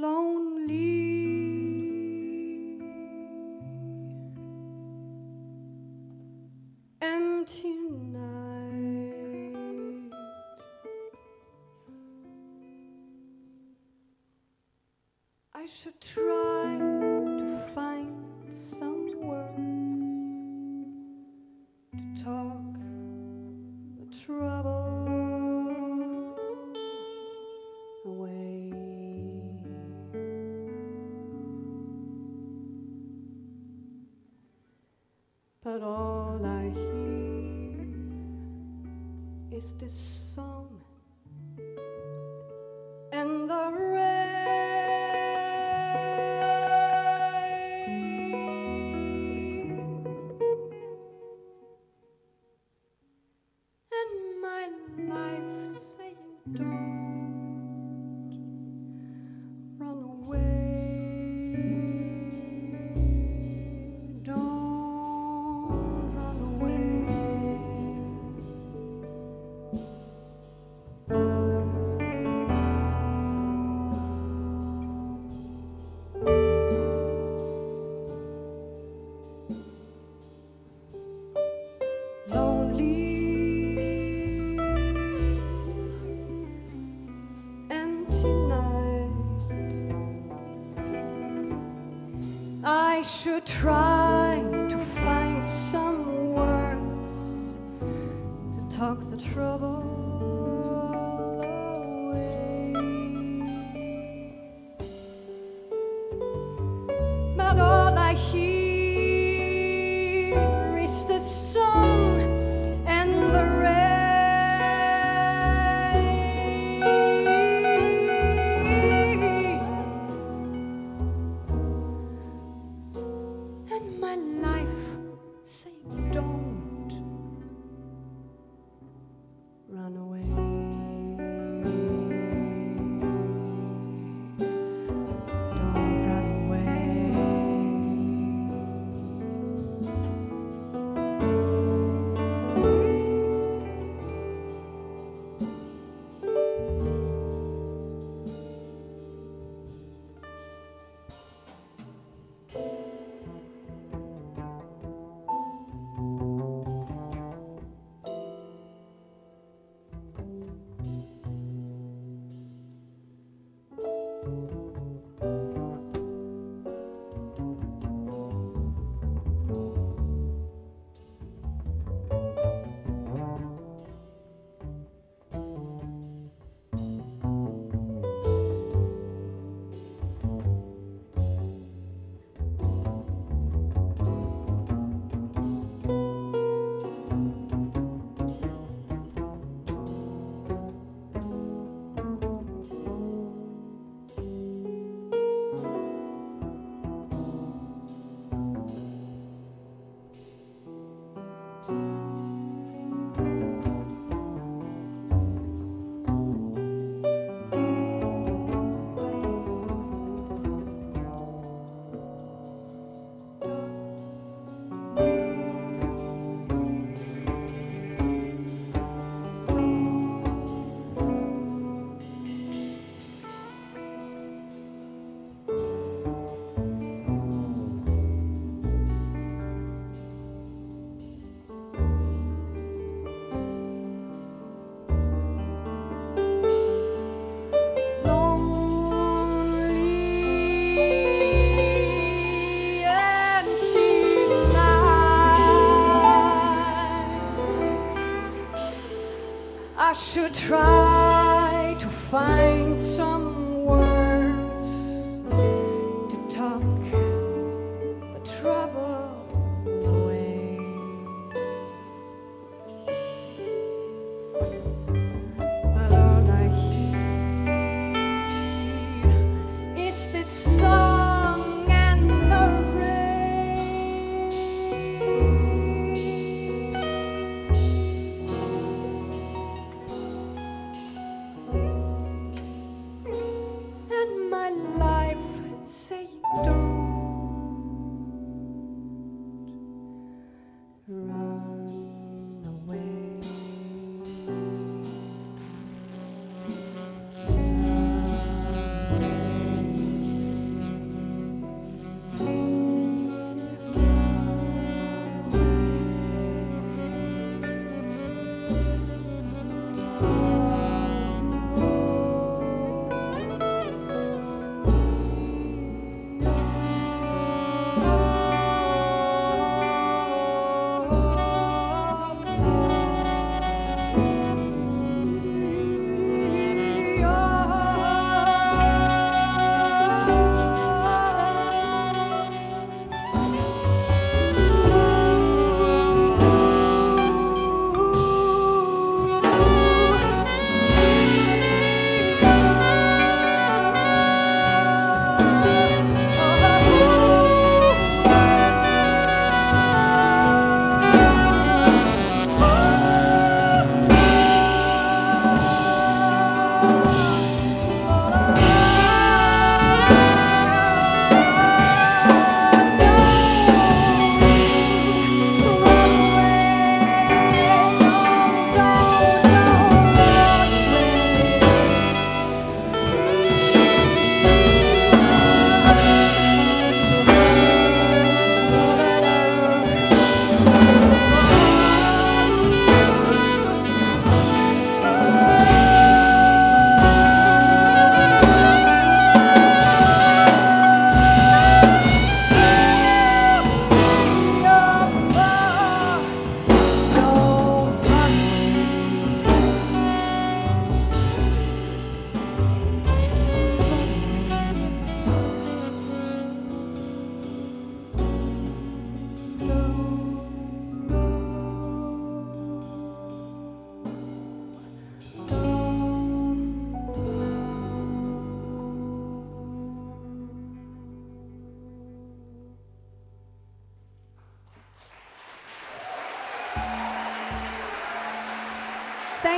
lonely, empty night. I should try to find some words to talk the trouble away. But all I hear is this song and the rain, and my life saying don't run away. I should try to find some words to talk the trouble away. But all I hear is the song and the run away. Don't run away. I should try to find some words to talk the trouble away. But all I hear is this song and the rain.